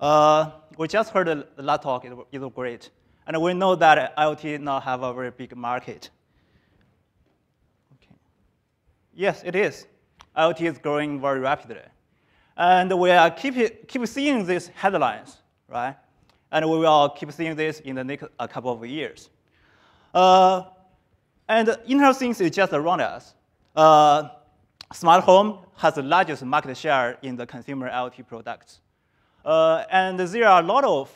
We just heard a lot talk, it was great. And we know that IoT now have a very big market. Okay. Yes, it is. IoT is growing very rapidly. And we are keep seeing these headlines, right? And we will keep seeing this in the next couple of years. And Internet of Things is just around us. Smart home has the largest market share in the consumer IoT products. And there are a lot of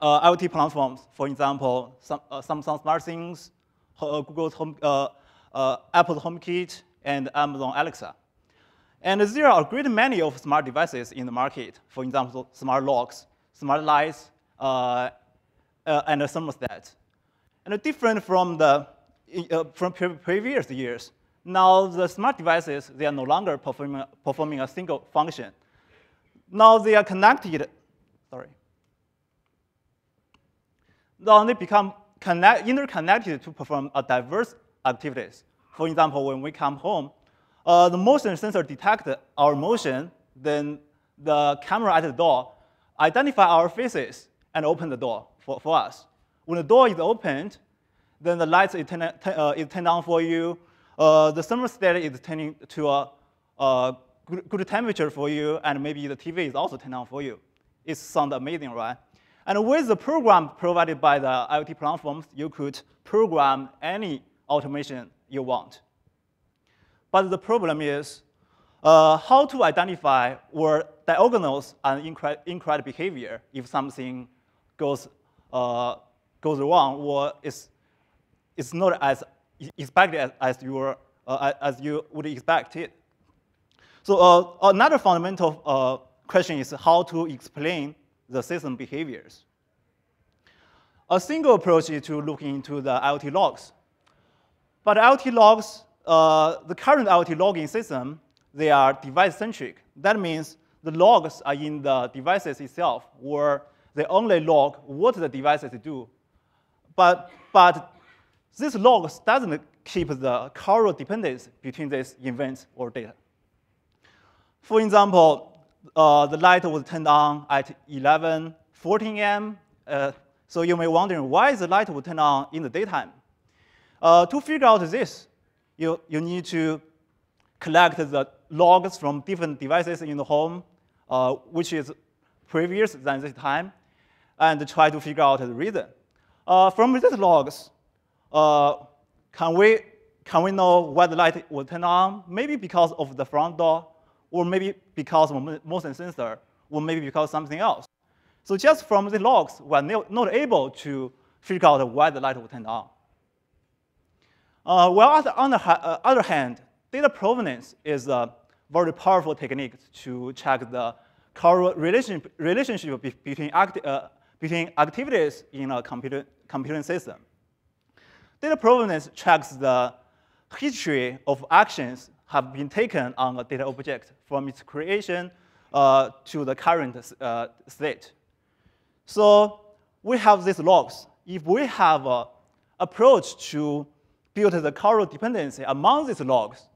IoT platforms, for example, Samsung SmartThings, Google Home, Apple HomeKit, and Amazon Alexa. And there are a great many of smart devices in the market, for example, smart locks, smart lights, and a thermostat. And different from the from previous years, now the smart devices, they are no longer performing a single function. Now they are connected. Sorry. Now they become interconnected to perform a diverse activities. For example, when we come home, the motion sensor detects our motion, then the camera at the door identifies our faces and opens the door for us. When the door is opened, then the lights is turned on for you. The thermostat is turning to a good temperature for you, and maybe the TV is also turned on for you. It sounds amazing, right? And with the program provided by the IoT platforms, you could program any automation you want. But the problem is how to identify or diagnose an incorrect behavior if something goes wrong or is not as expected as you would expect it. So another fundamental question is how to explain the system behaviors. A single approach is to look into the IoT logs. But IoT logs, the current IoT logging system, they are device-centric. That means the logs are in the devices itself, or they only log what the devices do. But this log doesn't keep the causal dependence between these events or data. For example, the light was turned on at 11:14 a.m. So you may wonder why the light was turned on in the daytime. To figure out this, you need to collect the logs from different devices in the home, which is previous than this time, and try to figure out the reason. From these logs, can we know why the light was turned on? Maybe because of the front door, or maybe because of motion sensor, or maybe because of something else. So just from the logs, we're not able to figure out why the light was turned on. Well, on the other hand, data provenance is a very powerful technique to check the causal relationship between activities in a computing system. Data provenance checks the history of actions have been taken on a data object from its creation to the current state. So we have these logs. If we have an approach to build the causal dependency among these logs,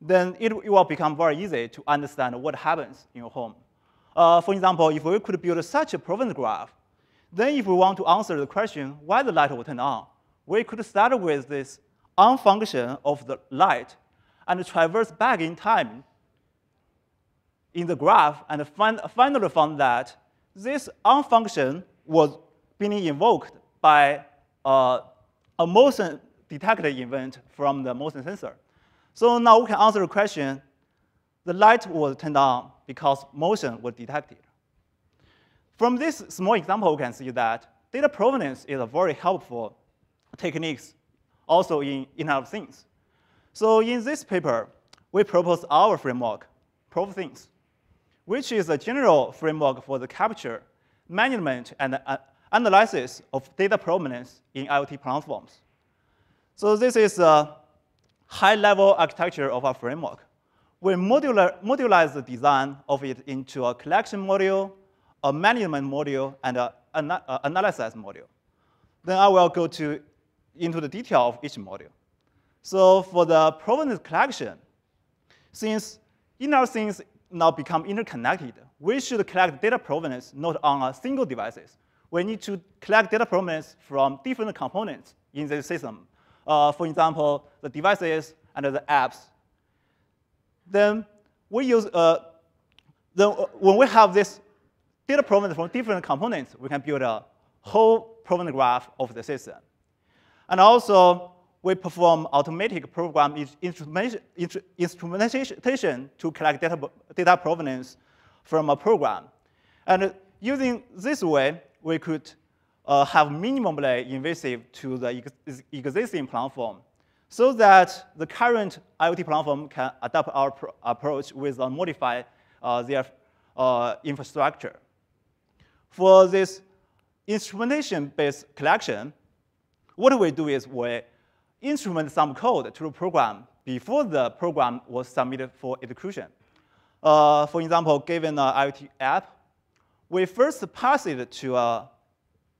then it will become very easy to understand what happens in your home. For example, if we could build such a provenance graph, then if we want to answer the question why the light will turn on, we could start with this on function of the light and traverse back in time in the graph and finally found that this on function was being invoked by a motion detected event from the motion sensor. So now we can answer the question, the light was turned on because motion was detected. From this small example, we can see that data provenance is a very helpful technique also in Internet of Things. So in this paper, we propose our framework, ProvThings, which is a general framework for the capture, management, and analysis of data provenance in IoT platforms. So this is a high-level architecture of our framework. We modularize the design of it into a collection module, a management module, and an analysis module. Then I will go into the detail of each module. So for the provenance collection, since Internet of Things now become interconnected, we should collect data provenance not on a single devices. We need to collect data provenance from different components in the system. For example, the devices and the apps. Then we use when we have this data provenance from different components, we can build a whole provenance graph of the system. And also, we perform automatic program instrumentation to collect data provenance from a program. And using this way, we could have minimally invasive to the existing platform so that the current IoT platform can adapt our approach with and modify their infrastructure. For this instrumentation-based collection, what we do is we instrument some code to the program before the program was submitted for execution. For example, given an IoT app, we first pass it to an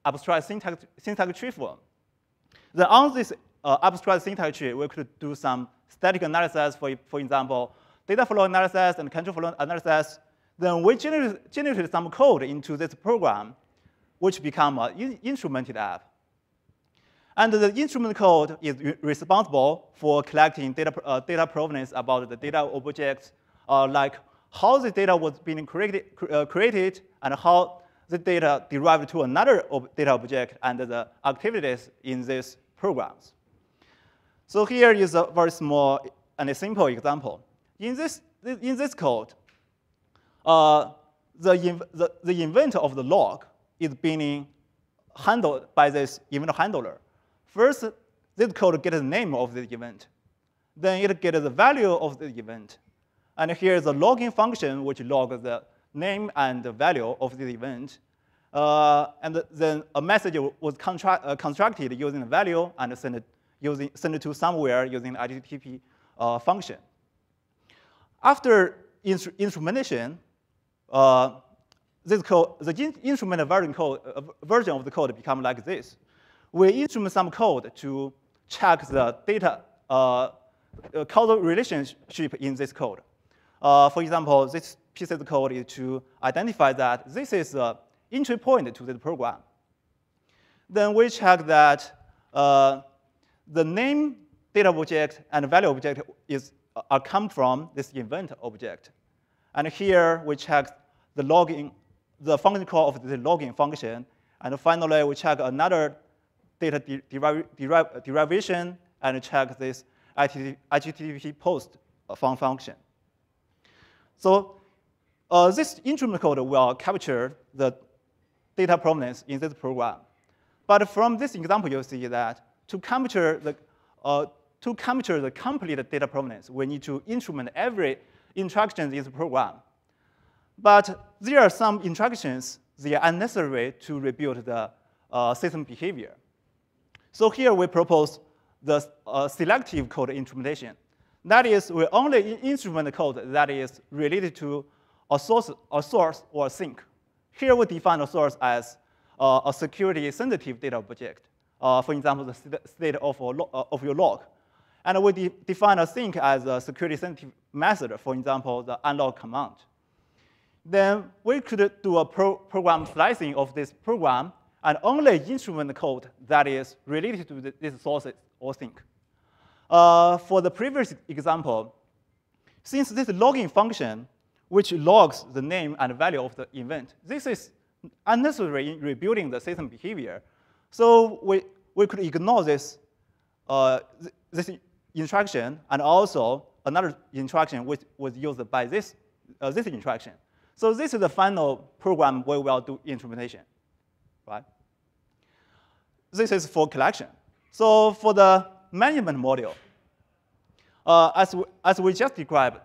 abstract syntax tree form. Then on this abstract syntax tree, we could do some static analysis, for example, data flow analysis and control flow analysis. Then we generated some code into this program, which became an instrumented app. And the instrument code is responsible for collecting data provenance about the data objects, like how the data was being created and how the data derived to another data object and the activities in these programs. So here is a very small and a simple example. In this code, the event of the log is being handled by this event handler. First, this code gets the name of the event. Then it gets the value of the event. And here is the logging function, which logs the name and the value of the event. And then a message was constructed using the value and sent it to somewhere using the HTTP function. After instrumentation, this code, the instrument version of the code becomes like this. We instrument some code to check the data causal relationship in this code. For example, this piece of code is to identify that this is the entry point to this program. Then we check that the name data object and value object are come from this event object. And here we check the login, the function call of the login function. And finally, we check another data derivation and check this HTTP post function. So this instrument code will capture the data provenance in this program. But from this example, you see that to capture the complete data provenance, we need to instrument every interaction in the program. But there are some interactions that are unnecessary to rebuild the system behavior. So here we propose the selective code instrumentation. That is, we only instrument code that is related to a source or a sink. Here we define a source as a security-sensitive data object. For example, the state of your log. And we define a sink as a security-sensitive method, for example, the unlock command. Then we could do a program slicing of this program and only instrument code that is related to this source or sink. For the previous example, since this logging function, which logs the name and value of the event, this is unnecessary in rebuilding the system behavior. So we could ignore this, this interaction and also another interaction which was used by this interaction. So this is the final program where we will do instrumentation, right? This is for collection. So for the management module, as we just described,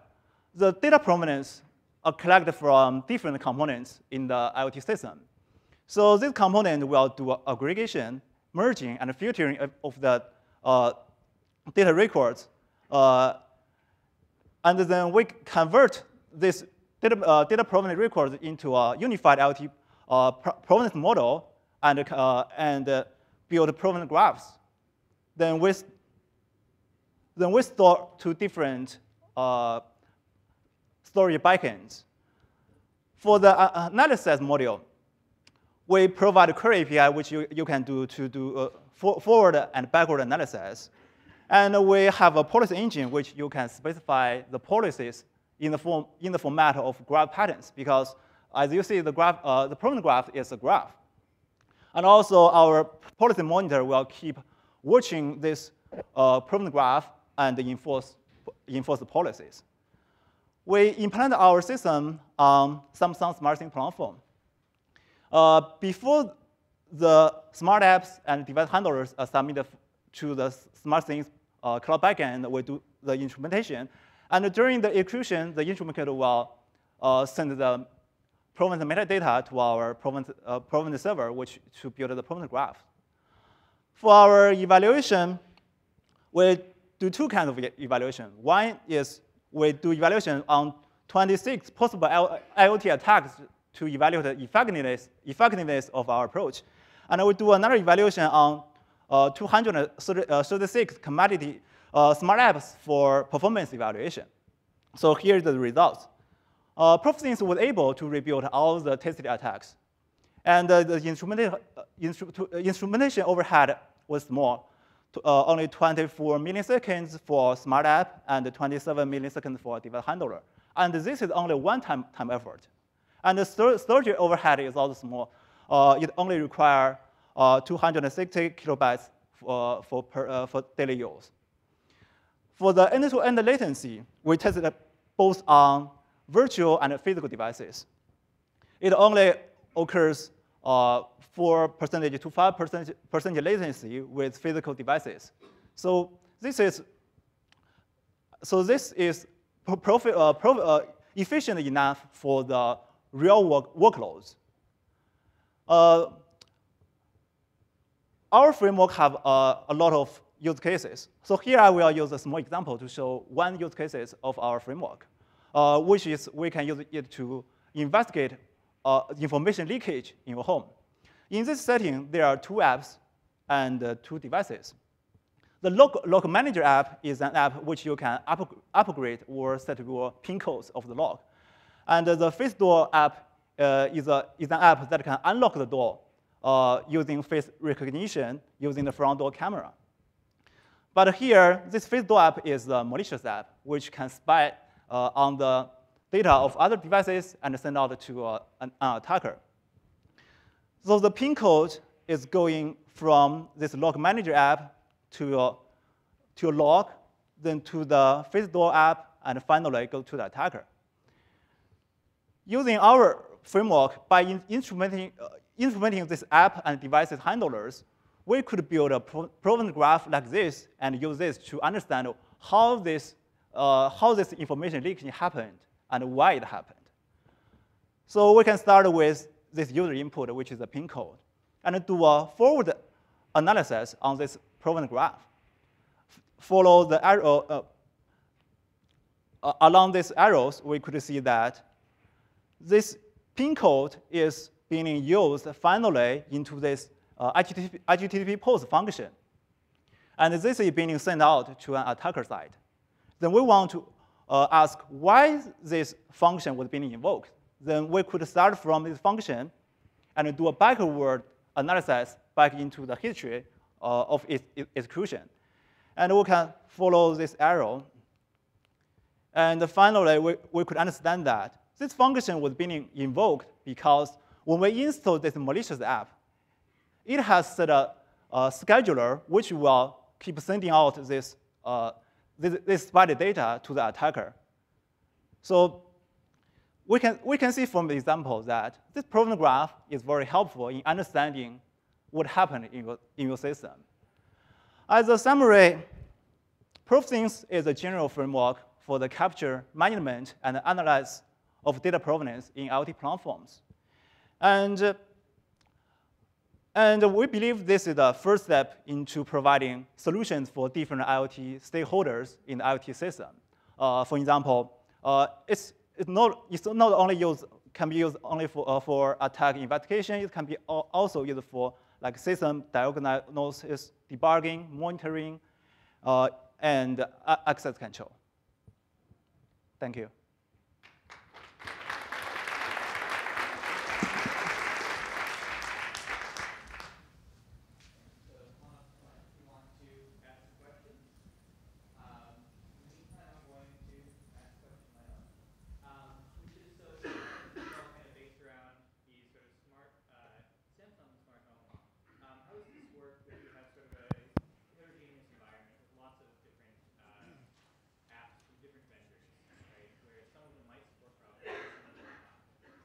the data provenance are collected from different components in the IoT system. So this component will do aggregation, merging, and filtering of the data records. And then we convert this data provenance records into a unified IoT provenance model and build provenance graphs. Then we store two different storage backends. For the analysis module, we provide a query API, which you can do to do forward and backward analysis. And we have a policy engine, which you can specify the policies in the format of graph patterns, because as you see, the problem graph is a graph. And also, our policy monitor will keep watching this problem graph and enforce the policies. We implement our system on Samsung SmartThings platform. Before the smart apps and device handlers are submitted to the SmartThings cloud backend, we do the instrumentation. And during the execution, the instrument code will send the provenance metadata to our provenance server, which to build the provenance graph. For our evaluation, we do two kinds of evaluation. One is we do evaluation on 26 possible IoT attacks to evaluate the effectiveness of our approach. And we do another evaluation on 236 commodity smart apps for performance evaluation. So here are the results. ProvThings was able to rebuild all the tested attacks. And the instrumentation overhead was small, only 24 milliseconds for smart app and 27 milliseconds for device handler. And this is only one time effort. And the storage overhead is also small. It only requires 260 kilobytes for daily use. For the end-to-end latency, we tested both on virtual and physical devices. It only occurs 4% to 5% latency with physical devices. So this is efficient enough for the real workloads. Our framework have a lot of use cases. So here I will use a small example to show one use case of our framework, which is we can use it to investigate information leakage in your home. In this setting, there are two apps and two devices. The LogManager app is an app which you can upgrade or set your pin codes of the log. And the FaceDoor app is an app that can unlock the door using face recognition using the front door camera. But here, this FaceDoor app is a malicious app which can spy on the data of other devices and send out to an attacker. So the pin code is going from this LogManager app to your log, then to the FaceDoor app, and finally go to the attacker. Using our framework, by instrumenting this app and devices handlers, we could build a provenance graph like this and use this to understand how this information leaking happened and why it happened. So we can start with this user input, which is the pin code, and do a forward analysis on this provenance graph. Follow the arrow along these arrows, we could see that this pin code is being used finally into this HTTP POST function, and this is being sent out to an attacker side. Then we want to ask why this function was being invoked. Then we could start from this function and do a backward analysis back into the history of its execution. And we can follow this arrow. And finally, we could understand that this function was being invoked because when we install this malicious app, it has set a scheduler which will keep sending out this spy data to the attacker. So we can see from the example that this provenance graph is very helpful in understanding what happened in your system. As a summary, ProvThings is a general framework for the capture, management, and analysis of data provenance in IoT platforms. And we believe this is the first step into providing solutions for different IoT stakeholders in the IoT system. For example, it's not only can be used for attack investigation. It can be also used for like system diagnosis, debugging, monitoring, and access control. Thank you.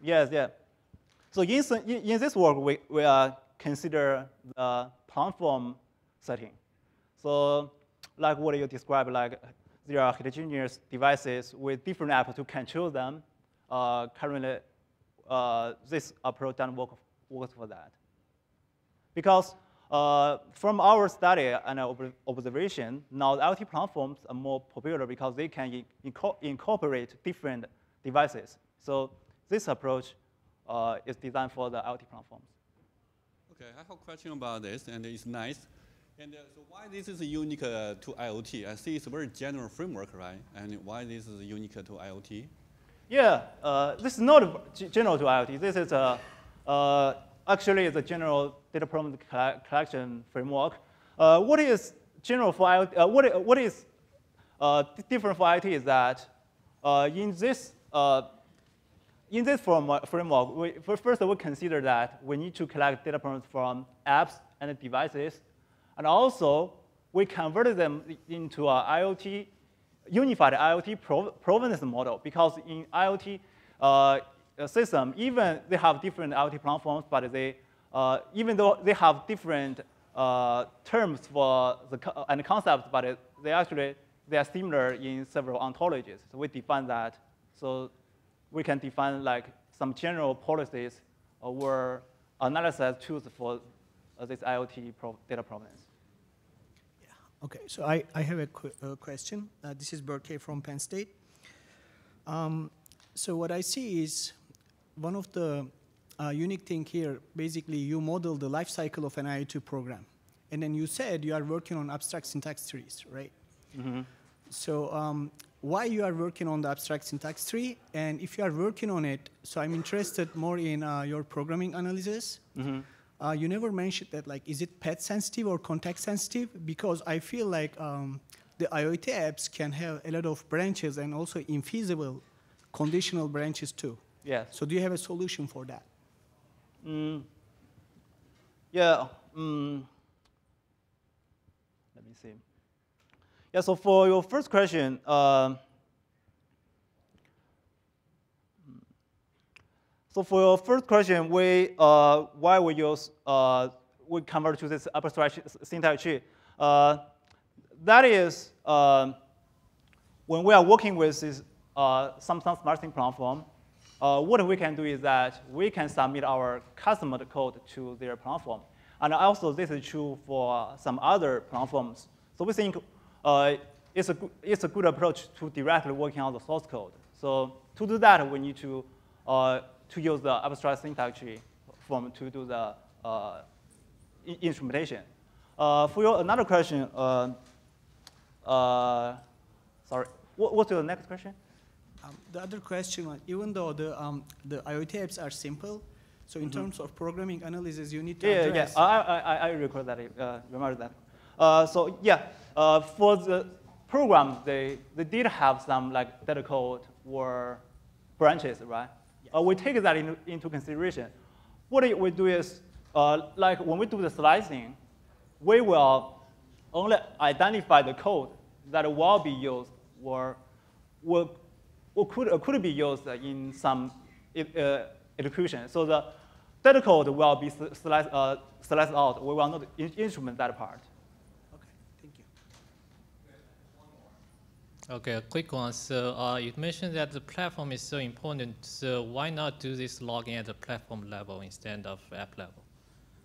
Yes, yeah. So in this work, we consider the platform setting. So like what you described, like there are heterogeneous devices with different apps to control them. Currently, this approach doesn't work for that. Because from our study and observation, now the IoT platforms are more popular because they can incorporate different devices. So this approach is designed for the IoT platforms. Okay, I have a question about this, and it's nice. And so why this is unique to IoT? I see it's a very general framework, right? And why this is unique to IoT? Yeah, this is not general to IoT. This is actually the general data problem collection framework. What is general for IoT? What is different for IoT is that in this framework, first we consider that we need to collect data problems from apps and devices. And also, we converted them into an IoT, unified IoT provenance model, because in IoT system, even they have different IoT platforms, but they, even though they have different terms for the and concepts, but they are similar in several ontologies. So we define that. So we can define like some general policies or analysis tools for this IoT data provenance. Okay, so I have a question. This is Burkey from Penn State. So what I see is one of the unique thing here, basically you model the life cycle of an IoT program. And then you said you are working on abstract syntax trees, right? Mm-hmm. So why you are working on the abstract syntax tree? And if you are working on it, so I'm interested more in your programming analysis. Mm-hmm. You never mentioned that, like, is it path sensitive or context sensitive? Because I feel like the IoT apps can have a lot of branches and also infeasible conditional branches too. Yes. So do you have a solution for that? Yeah. Let me see. Yeah, so for your first question, we why we use we convert to this abstract syntax tree. That is when we are working with this Samsung SmartThings platform. What we can do is that we can submit our customer code to their platform, and also this is true for some other platforms. So we think it's a good approach to directly working on the source code. So to do that, we need to use the abstract syntax tree form to do the instrumentation. For your another question, sorry, what's your next question? The other question, even though the IoT apps are simple, so in terms of programming analysis, you need to address. Yeah, I record that, remember that. So yeah, for the program, they did have some like data code or branches, right? We take that into consideration. What we do is, like when we do the slicing, we will only identify the code that will be used or could be used in some execution. So the data code will be sliced out. We will not instrument that part. Okay, a quick one. So you mentioned that the platform is so important. So why not do this logging at the platform level instead of app level?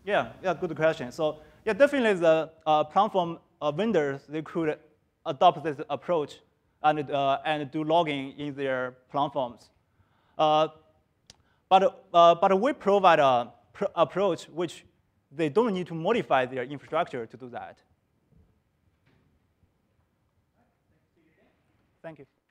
Yeah, good question. So yeah, definitely the platform vendors, they could adopt this approach and do logging in their platforms. But we provide a approach which they don't need to modify their infrastructure to do that. Thank you.